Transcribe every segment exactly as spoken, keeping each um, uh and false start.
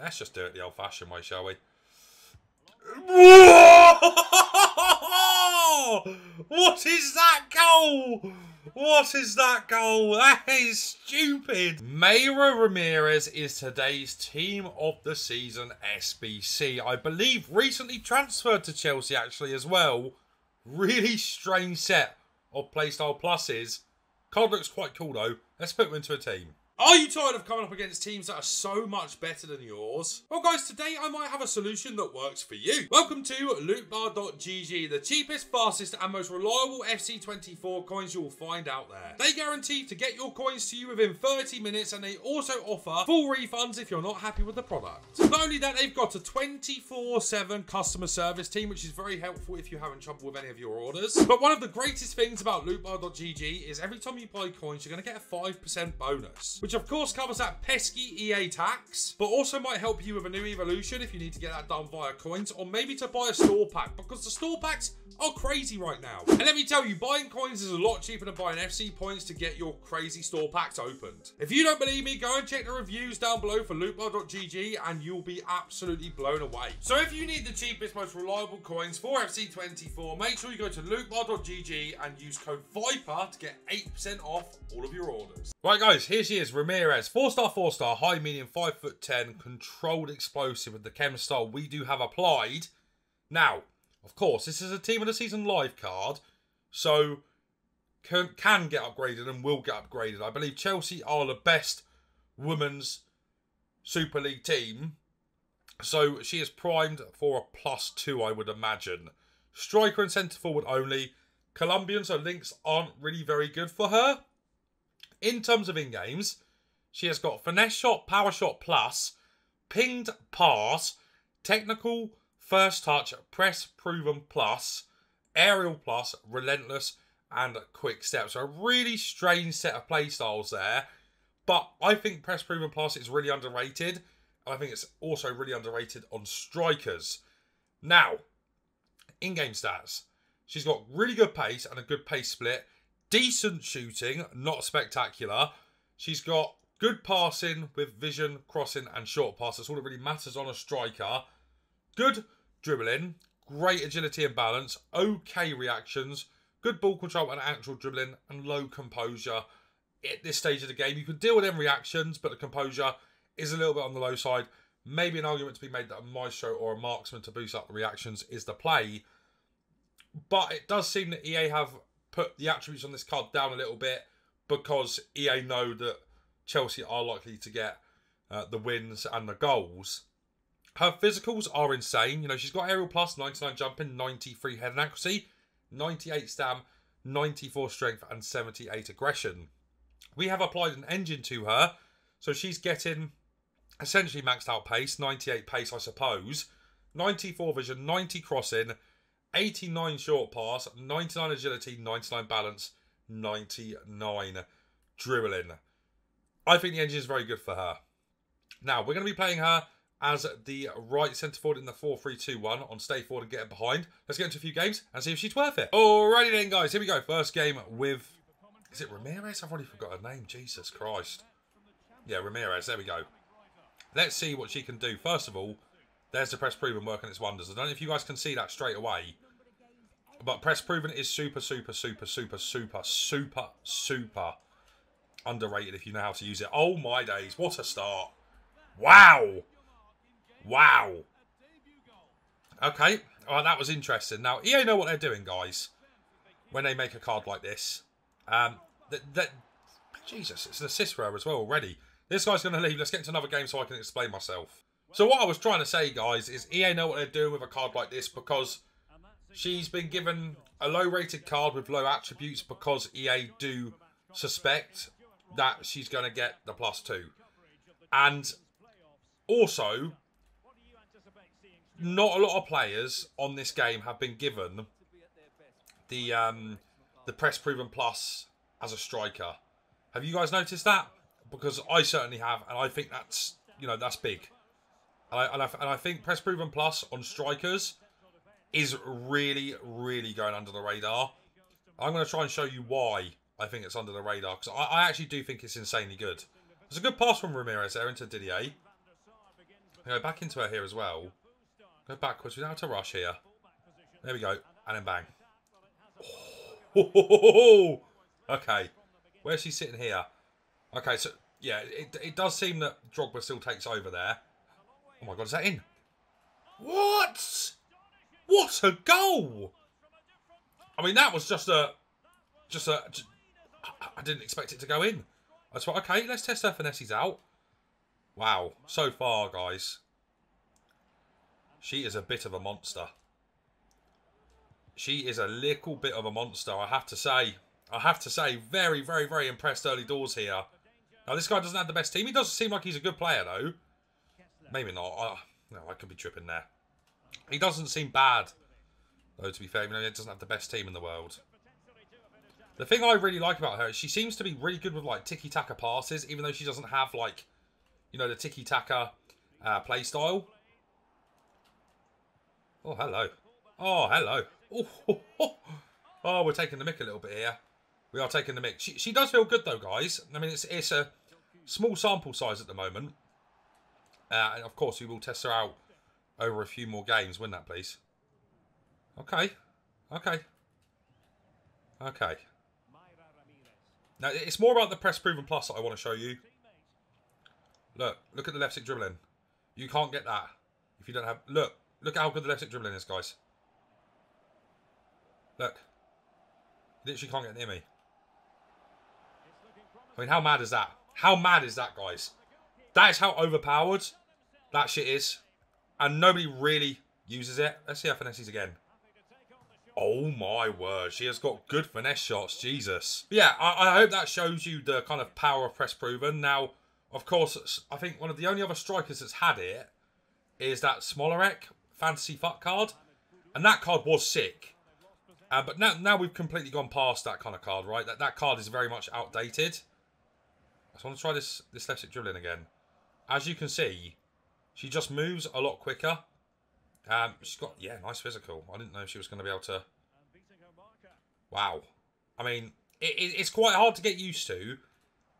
Let's just do it the old-fashioned way, shall we? What is that goal? What is that goal? That is stupid. Mayra Ramirez is today's team of the season S B C. I believe recently transferred to Chelsea actually as well. Really strange set of playstyle pluses. Card looks quite cool though. Let's put them into a team. Are you tired of coming up against teams that are so much better than yours? Well guys, today I might have a solution that works for you. Welcome to Loot Bar dot G G, the cheapest, fastest and most reliable F C twenty-four coins you will find out there. They guarantee to get your coins to you within thirty minutes, and they also offer full refunds if you're not happy with the product. Not only that, they've got a twenty-four seven customer service team, which is very helpful if you're having trouble with any of your orders. But one of the greatest things about Loot Bar dot G G is every time you buy coins, you're going to get a five percent bonus, which of course covers that pesky E A tax, but also might help you with a new evolution if you need to get that done via coins, or maybe to buy a store pack, because the store packs are crazy right now. And let me tell you, buying coins is a lot cheaper than buying F C points to get your crazy store packs opened. If you don't believe me, go and check the reviews down below for Loot Bar dot G G and you'll be absolutely blown away. So if you need the cheapest, most reliable coins for F C twenty-four, make sure you go to Loot Bar dot G G and use code Viper to get eight percent off all of your orders. Right guys, here she is, Ramirez, four star, four star, high, medium, five foot ten, controlled explosive with the chem style we do have applied. Now, of course, this is a team of the season live card, so can, can get upgraded and will get upgraded. I believe Chelsea are the best women's Super League team, so she is primed for a plus two, I would imagine. Striker and centre forward only. Colombian, so links aren't really very good for her. In terms of in-games, she has got finesse shot, power shot plus, pinged pass, technical, first touch, press proven plus, aerial plus, relentless, and quick steps. So a really strange set of playstyles there. But I think press proven plus is really underrated. And I think it's also really underrated on strikers. Now, in-game stats. She's got really good pace and a good pace split. Decent shooting, not spectacular. She's got good passing with vision, crossing and short pass. That's all that really matters on a striker. Good dribbling, great agility and balance, okay reactions, good ball control and actual dribbling, and low composure at this stage of the game. You can deal with them reactions, but the composure is a little bit on the low side. Maybe an argument to be made that a maestro or a marksman to boost up the reactions is the play. But it does seem that E A have put the attributes on this card down a little bit, because E A know that Chelsea are likely to get uh, the wins and the goals. Her physicals are insane. You know, she's got aerial plus, ninety-nine jumping, ninety-three head and accuracy, ninety-eight stam, ninety-four strength and seventy-eight aggression. We have applied an engine to her, so she's getting essentially maxed out pace, ninety-eight pace I suppose, ninety-four vision, ninety crossing, eighty-nine short pass, ninety-nine agility, ninety-nine balance, ninety-nine dribbling. I think the engine is very good for her. Now, we're going to be playing her as the right centre forward in the four three two one on stay forward and get it behind. Let's get into a few games and see if she's worth it. Alrighty then, guys. Here we go. First game with... Is it Ramirez? I've already forgot her name. Jesus Christ. Yeah, Ramirez. There we go. Let's see what she can do. First of all, there's the press proven working its wonders. I don't know if you guys can see that straight away, but press proven is super, super, super, super, super, super, super underrated if you know how to use it. Oh my days, what a start. Wow. Wow. Okay, well, that was interesting. Now, E A know what they're doing, guys, when they make a card like this. Um, that, that, Jesus, it's an assist for her as well already. This guy's going to leave. Let's get into another game so I can explain myself. So what I was trying to say, guys, is E A know what they're doing with a card like this, because she's been given a low-rated card with low attributes because E A do suspect that she's going to get the plus two. And also, not a lot of players on this game have been given the, um, the press proven plus as a striker. Have you guys noticed that? Because I certainly have, and I think that's, you know, that's big. And I, and, I, and I think press proven plus on strikers is really, really going under the radar. I'm going to try and show you why I think it's under the radar, because I, I actually do think it's insanely good. There's a good pass from Ramirez there into Didier. You know, back into her here as well. Go backwards without a rush here. There we go. And then bang. Oh. Okay. Where's she sitting here? Okay, so, yeah, it, it does seem that Drogba still takes over there. Oh, my God, is that in? What? What a goal! I mean, that was just a... Just a... Just, I didn't expect it to go in. I thought, okay, let's test her finesses out. Wow. So far, guys. She is a bit of a monster. She is a little bit of a monster, I have to say. I have to say, very, very, very impressed early doors here. Now, this guy doesn't have the best team. He doesn't seem like he's a good player, though. Maybe not. Oh, no, I could be tripping there. He doesn't seem bad, though, to be fair. You know, he doesn't have the best team in the world. The thing I really like about her is she seems to be really good with, like, tiki-taka passes, even though she doesn't have, like, you know, the tiki-taka uh, play style. Oh, hello. Oh, hello. Oh, oh, oh. Oh, we're taking the mick a little bit here. We are taking the mick. She, she does feel good, though, guys. I mean, it's, it's a small sample size at the moment. Uh, and, of course, we will test her out over a few more games. Win that, please. Okay. Okay. Okay. Now, it's more about the press proven plus that I want to show you. Look. Look at the left stick dribbling. You can't get that if you don't have... Look. Look at how good the left stick dribbling is, guys. Look. You literally can't get near me. I mean, how mad is that? How mad is that, guys? That is how overpowered that shit is. And nobody really uses it. Let's see how finesses again. Oh, my word. She has got good finesse shots. Jesus. But yeah, I, I hope that shows you the kind of power of press proven. Now, of course, I think one of the only other strikers that's had it is that Smolarek fantasy fuck card. And that card was sick. Uh, but now, now we've completely gone past that kind of card, right? That that card is very much outdated. I just want to try this, this left stick dribbling again. As you can see, she just moves a lot quicker. Um, she's got, yeah, nice physical. I didn't know she was going to be able to... Wow. I mean, it, it, it's quite hard to get used to.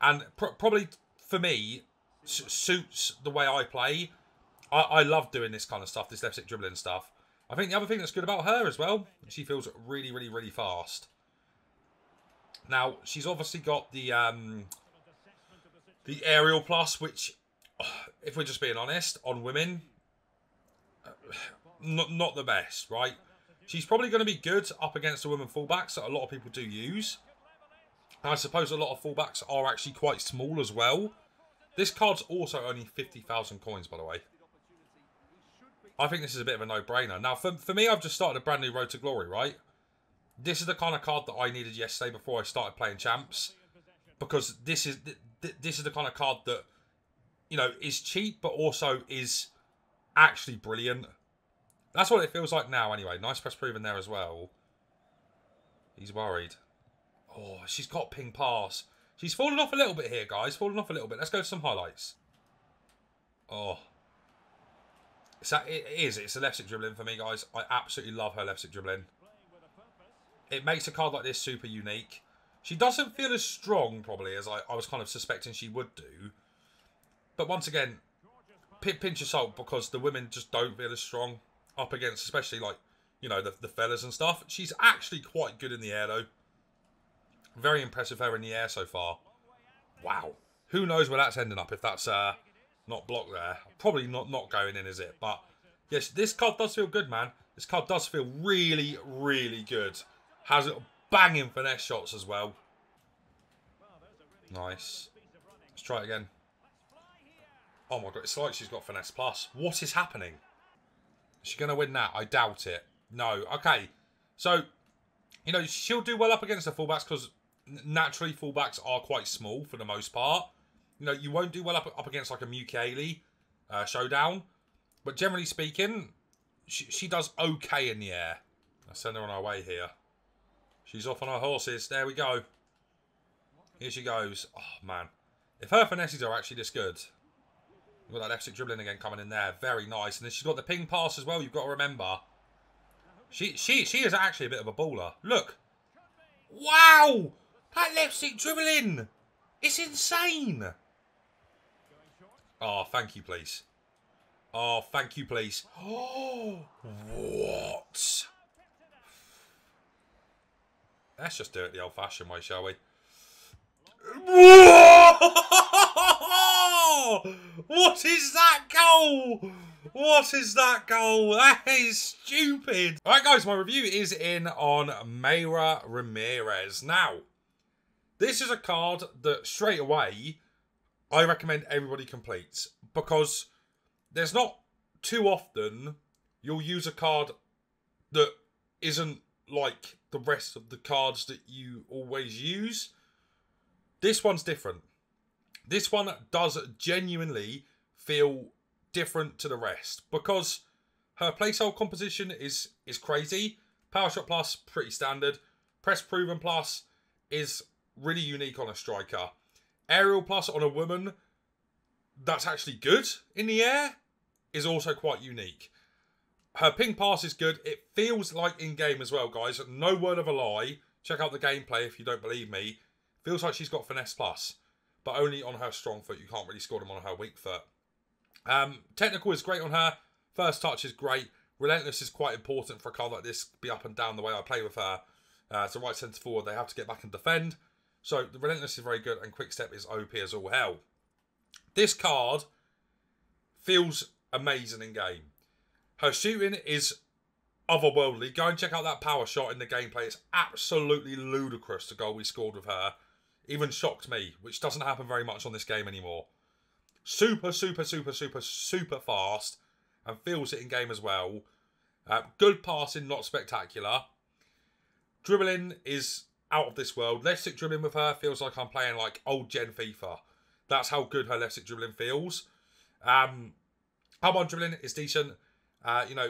And pr probably, for me, s suits the way I play. I, I love doing this kind of stuff, this left stick dribbling stuff. I think the other thing that's good about her as well, she feels really, really, really fast. Now, she's obviously got the um, the aerial plus, which, if we're just being honest, on women, not, not the best, right? She's probably going to be good up against the women fullbacks that a lot of people do use. And I suppose a lot of fullbacks are actually quite small as well. This card's also only fifty thousand coins, by the way. I think this is a bit of a no-brainer. Now, for, for me, I've just started a brand new Road to Glory, right? This is the kind of card that I needed yesterday before I started playing Champs. Because this is th this is the kind of card that, you know, is cheap, but also is actually brilliant. That's what it feels like now, anyway. Nice press proven there as well. He's worried. Oh, she's got ping pass. She's fallen off a little bit here, guys. Fallen off a little bit. Let's go to some highlights. Oh. So it is. It's a left stick dribbling for me, guys. I absolutely love her left stick dribbling. It makes a card like this super unique. She doesn't feel as strong, probably, as I, I was kind of suspecting she would do. But once again, pinch of salt, because the women just don't feel as strong up against, especially, like, you know, the, the fellas and stuff. She's actually quite good in the air, though. Very impressive her in the air so far. Wow. Who knows where that's ending up if that's... Uh, Not blocked there. Probably not, not going in, is it? But yes, this card does feel good, man. This card does feel really, really good. Has little banging finesse shots as well. Nice. Let's try it again. Oh my God, it's like she's got finesse plus. What is happening? Is she going to win that? I doubt it. No. Okay. So, you know, she'll do well up against the fullbacks because naturally fullbacks are quite small for the most part. You know, you won't do well up, up against, like, a Mukele uh, showdown. But generally speaking, she, she does okay in the air. I send her on her way here. She's off on her horses. There we go. Here she goes. Oh, man. If her finesses are actually this good. You've got that left stick dribbling again coming in there. Very nice. And then she's got the ping pass as well. You've got to remember. She, she, she is actually a bit of a baller. Look. Wow. That left stick dribbling. It's insane. Oh, thank you, please. Oh, thank you, please. Oh, what? Let's just do it the old-fashioned way, shall we? What is that goal? What is that goal? That is stupid. All right, guys, my review is in on Mayra Ramirez. Now, this is a card that straight away I recommend everybody completes, because there's not too often you'll use a card that isn't like the rest of the cards that you always use. This one's different. This one does genuinely feel different to the rest, because her placehold composition is, is crazy. Power Shot Plus, pretty standard. Press Proven Plus is really unique on a striker. Aerial Plus on a woman that's actually good in the air is also quite unique. Her ping pass is good. It feels like in-game as well, guys. No word of a lie. Check out the gameplay if you don't believe me. Feels like she's got Finesse Plus, but only on her strong foot. You can't really score them on her weak foot. Um, technical is great on her. First touch is great. Relentless is quite important for a card like this. Be up and down the way I play with her. Uh, it's a right centre forward. They have to get back and defend. So the Relentless is very good, and Quick Step is O P as all hell. This card feels amazing in game. Her shooting is otherworldly. Go and check out that power shot in the gameplay. It's absolutely ludicrous, the goal we scored with her. Even shocked me, which doesn't happen very much on this game anymore. Super, super, super, super, super fast, and feels it in game as well. Uh, good passing, not spectacular. Dribbling is out of this world. Left stick dribbling with her feels like I'm playing like old gen FIFA. That's how good her left stick dribbling feels. Um, Hub on dribbling is decent. Uh, you know,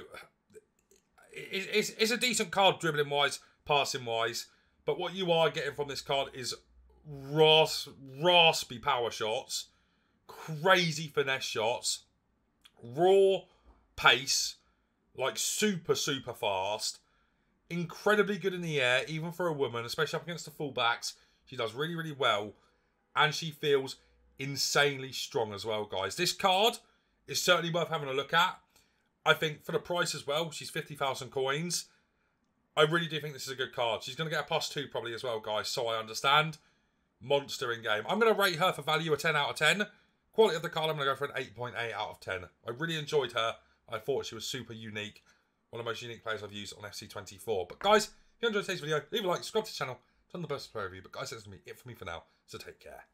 it, it's, it's a decent card dribbling wise, passing wise. But what you are getting from this card is ras raspy power shots, crazy finesse shots, raw pace, like super, super fast, incredibly good in the air, even for a woman, especially up against the fullbacks. She does really, really well. And she feels insanely strong as well, guys. This card is certainly worth having a look at. I think for the price as well, she's fifty thousand coins. I really do think this is a good card. She's going to get a plus two probably as well, guys, so I understand. Monster in game. I'm going to rate her for value a ten out of ten. Quality of the card, I'm going to go for an eight point eight out of ten. I really enjoyed her. I thought she was super unique. One of the most unique players I've used on F C twenty-four. But guys, if you enjoyed today's video, leave a like, subscribe to the channel, turn on the bell to play review. But guys, that's going to be it for me for now, so take care.